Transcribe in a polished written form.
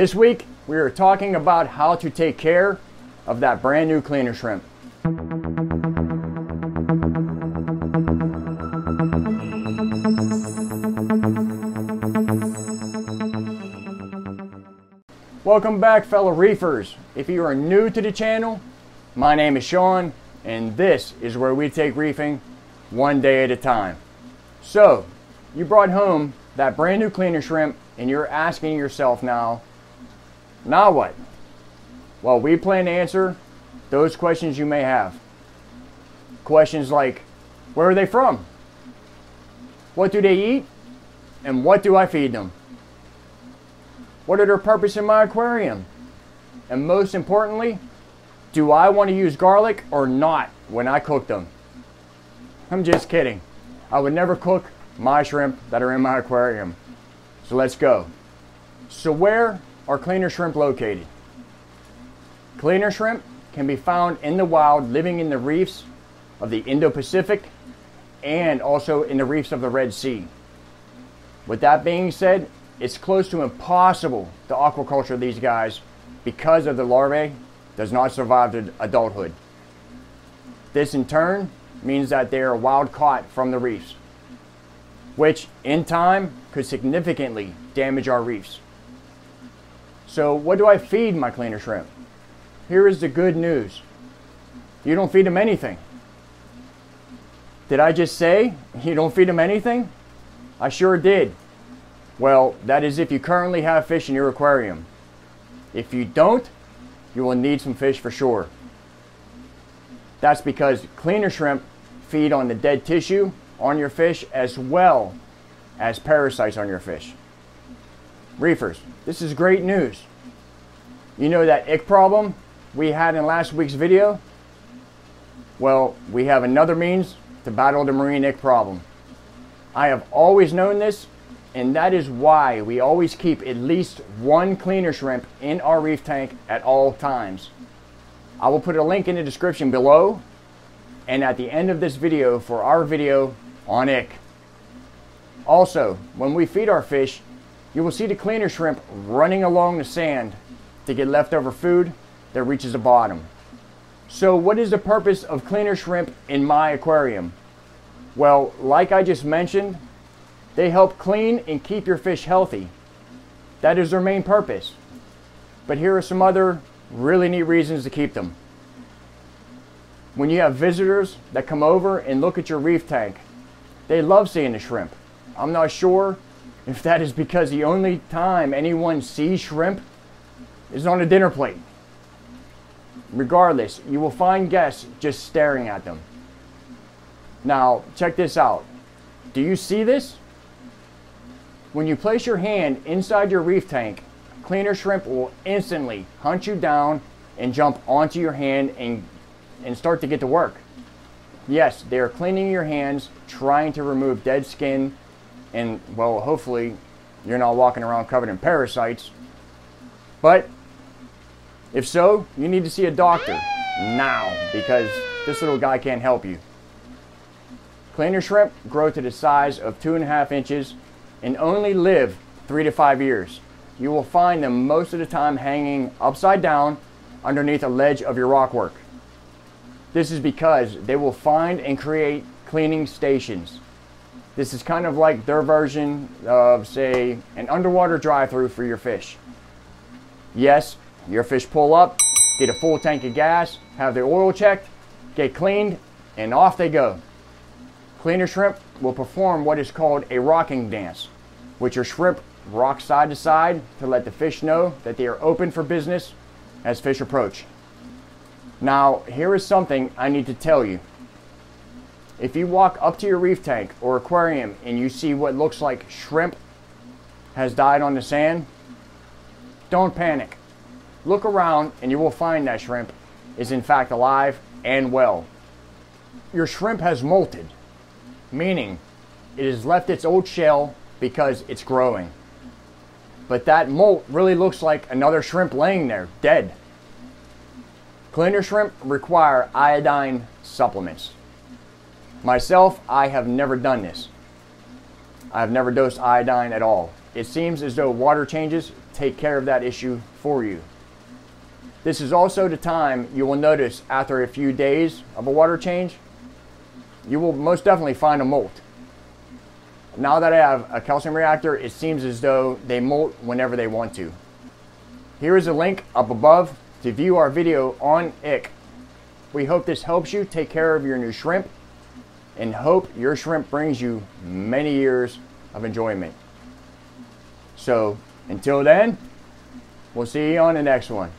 This week, we are talking about how to take care of that brand new cleaner shrimp. Welcome back, fellow reefers. If you are new to the channel, my name is Sean, and this is where we take reefing one day at a time. So, you brought home that brand new cleaner shrimp, and you're asking yourself now what? Well, we plan to answer those questions you may have. Questions like, where are they from? What do they eat? And what do I feed them? What are their purposes in my aquarium? And most importantly, do I want to use garlic or not when I cook them? I'm just kidding. I would never cook my shrimp that are in my aquarium. So let's go. So where are cleaner shrimp located? Cleaner shrimp can be found in the wild, living in the reefs of the Indo-Pacific and also in the reefs of the Red Sea. With that being said, it's close to impossible to aquaculture these guys because of the larvae does not survive to adulthood. This in turn means that they are wild caught from the reefs, which in time could significantly damage our reefs. So what do I feed my cleaner shrimp? Here is the good news. You don't feed them anything. Did I just say you don't feed them anything? I sure did. Well, that is if you currently have fish in your aquarium. If you don't, you will need some fish for sure. That's because cleaner shrimp feed on the dead tissue on your fish as well as parasites on your fish. Reefers, this is great news. You know that ich problem we had in last week's video? Well, we have another means to battle the marine ich problem. I have always known this, and that is why we always keep at least one cleaner shrimp in our reef tank at all times. I will put a link in the description below and at the end of this video for our video on ich. Also, when we feed our fish, you will see the cleaner shrimp running along the sand to get leftover food that reaches the bottom. So what is the purpose of cleaner shrimp in my aquarium? Well, like I just mentioned, they help clean and keep your fish healthy. That is their main purpose. But here are some other really neat reasons to keep them. When you have visitors that come over and look at your reef tank, they love seeing the shrimp. I'm not sure if that is because the only time anyone sees shrimp is on a dinner plate. Regardless, you will find guests just staring at them. Now, check this out. Do you see this? When you place your hand inside your reef tank, cleaner shrimp will instantly hunt you down and jump onto your hand and start to get to work. Yes, they are cleaning your hands, trying to remove dead skin, and well, hopefully you're not walking around covered in parasites. But if so, you need to see a doctor now because this little guy can't help you. Cleaner shrimp grow to the size of 2.5 inches and only live 3 to 5 years. You will find them most of the time hanging upside down underneath a ledge of your rockwork. This is because they will find and create cleaning stations. This is kind of like their version of, say, an underwater drive-through for your fish. Yes, your fish pull up, get a full tank of gas, have their oil checked, get cleaned, and off they go. Cleaner shrimp will perform what is called a rocking dance, which your shrimp rock side to side to let the fish know that they are open for business as fish approach. Now, here is something I need to tell you. If you walk up to your reef tank or aquarium and you see what looks like shrimp has died on the sand, don't panic. Look around and you will find that shrimp is in fact alive and well. Your shrimp has molted, meaning it has left its old shell because it's growing. But that molt really looks like another shrimp laying there, dead. Cleaner shrimp require iodine supplements. Myself, I have never done this. I have never dosed iodine at all. It seems as though water changes take care of that issue for you. This is also the time you will notice after a few days of a water change, you will most definitely find a molt. Now that I have a calcium reactor, it seems as though they molt whenever they want to. Here is a link up above to view our video on Ich. We hope this helps you take care of your new shrimp and hope your shrimp brings you many years of enjoyment. So until then, we'll see you on the next one.